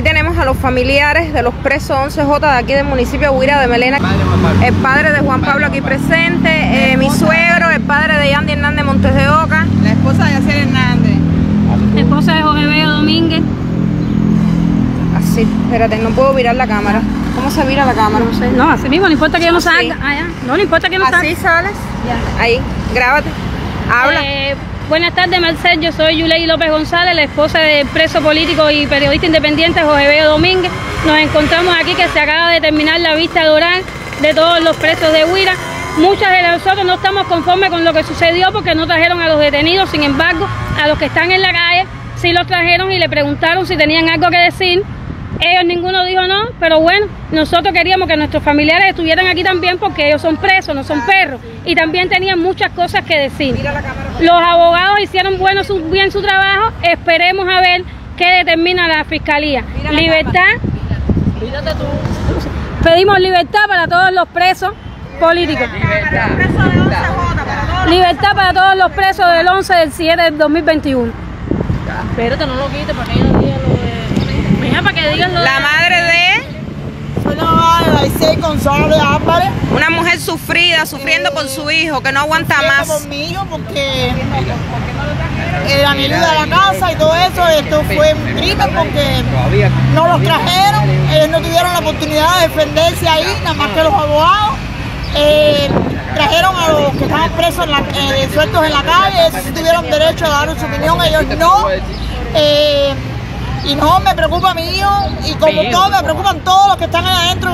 Aquí tenemos a los familiares de los presos 11J de aquí del municipio de Güira de Melena. El padre de Juan Pablo aquí presente, mi suegro, el padre de Yandy Hernández Montes de Oca. La esposa de Yacer Hernández. La esposa de Jorge Béo Domínguez. Así, espérate, no puedo virar la cámara. ¿Cómo se vira la cámara? No sé, no, así mismo, no importa que yo no salga. Allá. No, no importa que no salga. Así sales, ya. Ahí, grábate, habla. Buenas tardes, Marcel, yo soy Yuley López González, la esposa del preso político y periodista independiente José Bello Domínguez. Nos encontramos aquí que se acaba de terminar la vista de oral de todos los presos de Güira. Muchas de nosotros no estamos conformes con lo que sucedió porque no trajeron a los detenidos, sin embargo, a los que están en la calle sí los trajeron y le preguntaron si tenían algo que decir. Ellos ninguno dijo no, pero bueno, nosotros queríamos que nuestros familiares estuvieran aquí también porque ellos son presos, no son perros, y también tenían muchas cosas que decir. Los abogados hicieron bien su trabajo, esperemos a ver qué determina la fiscalía. Libertad, pedimos libertad para todos los presos políticos. Libertad para todos los presos del 11 del 7 del 2021. Espérate, no lo quites para que ellos digan lo de... Para que digan lo de... La madre de... Soy la madre de Daisel González Álvarez. Una mujer sufrida, sufriendo por su hijo, que no aguanta más. Conmigo porque el anillo de la casa y todo eso, esto fue un crimen porque no los trajeron, ellos no tuvieron la oportunidad de defenderse ahí, nada más que los abogados. Trajeron a los que estaban presos sueltos en la calle, ellos sí tuvieron derecho a dar su opinión, ellos no. Y no, me preocupa a mí y como todos, me preocupan todos los que están ahí adentro,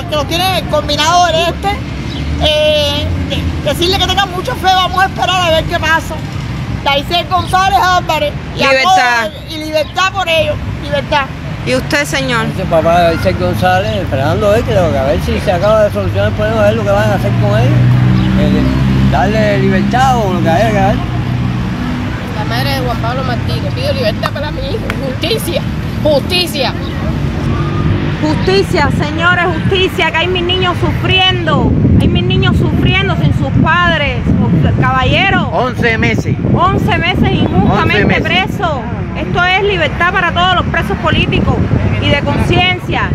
que los tienen combinado del este. Decirle que tengan mucha fe, vamos a esperar a ver qué pasa. Daisel González Álvarez. Libertad. Y libertad por ellos, libertad. ¿Y usted, señor? Este papá de Daisel González, Fernando, que a ver si se acaba de solucionar el problema, a ver lo que van a hacer con ellos. Darle libertad o lo que haya que darle. La madre de Juan Pablo Martínez, pido libertad para mi hijo, justicia, justicia. Justicia, señores, justicia, que hay mis niños sufriendo sin sus padres, caballero. 11 meses. 11 meses injustamente presos. Esto es libertad para todos los presos políticos y de conciencia.